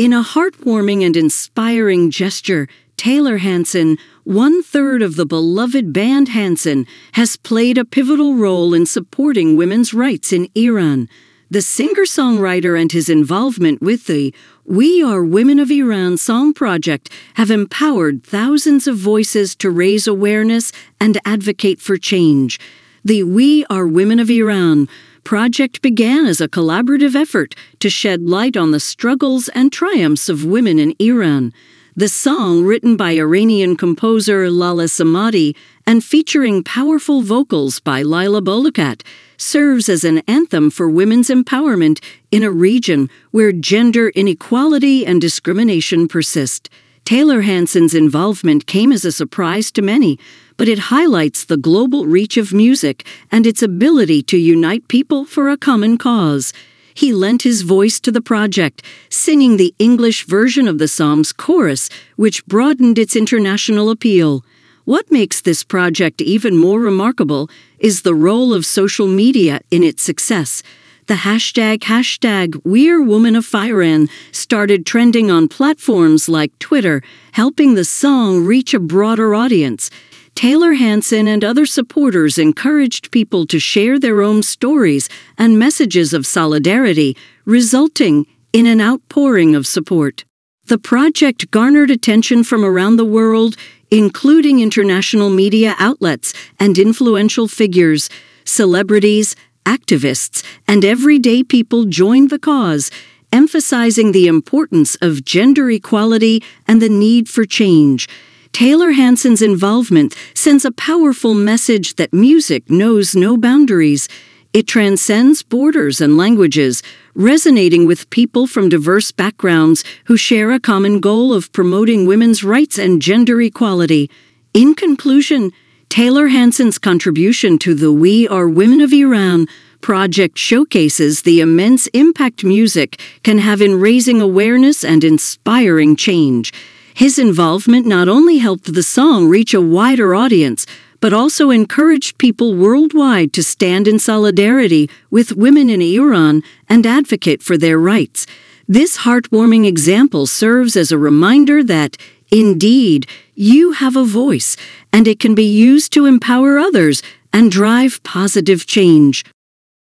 In a heartwarming and inspiring gesture, Taylor Hanson, one-third of the beloved band Hanson, has played a pivotal role in supporting women's rights in Iran. The singer-songwriter and his involvement with the We Are Women of Iran song project have empowered thousands of voices to raise awareness and advocate for change. The We Are Women of Iran project began as a collaborative effort to shed light on the struggles and triumphs of women in Iran. The song, written by Iranian composer Laleh Samadi and featuring powerful vocals by Leila Bolukat, serves as an anthem for women's empowerment in a region where gender inequality and discrimination persist. Taylor Hanson's involvement came as a surprise to many, but it highlights the global reach of music and its ability to unite people for a common cause. He lent his voice to the project, singing the English version of the song's chorus, which broadened its international appeal. What makes this project even more remarkable is the role of social media in its success. The hashtag We're Women of Iran started trending on platforms like Twitter, helping the song reach a broader audience. Taylor Hanson and other supporters encouraged people to share their own stories and messages of solidarity, resulting in an outpouring of support. The project garnered attention from around the world, including international media outlets and influential figures. Celebrities, activists, and everyday people joined the cause, emphasizing the importance of gender equality and the need for change. Taylor Hanson's involvement sends a powerful message that music knows no boundaries. It transcends borders and languages, resonating with people from diverse backgrounds who share a common goal of promoting women's rights and gender equality. In conclusion, Taylor Hanson's contribution to the We Are Women of Iran project showcases the immense impact music can have in raising awareness and inspiring change. His involvement not only helped the song reach a wider audience, but also encouraged people worldwide to stand in solidarity with women in Iran and advocate for their rights. This heartwarming example serves as a reminder that, indeed, you have a voice, and it can be used to empower others and drive positive change.